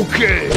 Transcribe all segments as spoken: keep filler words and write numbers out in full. Okay.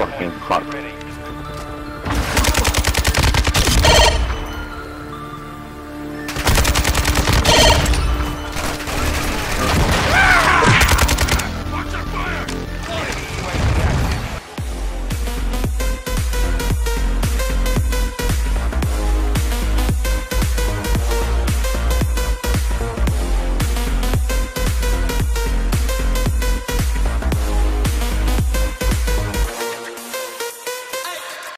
Fucking fuck.